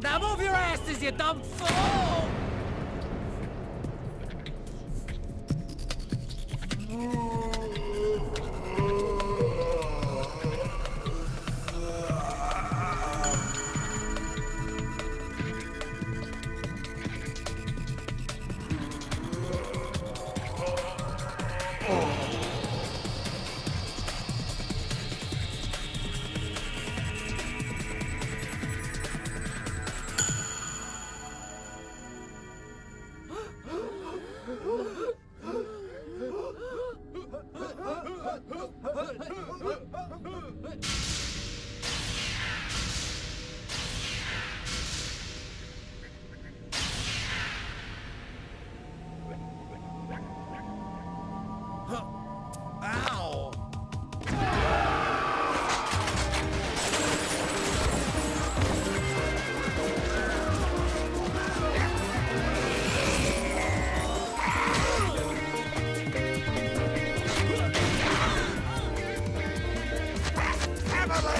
Now move your asses, you dumb fool! Bye-bye.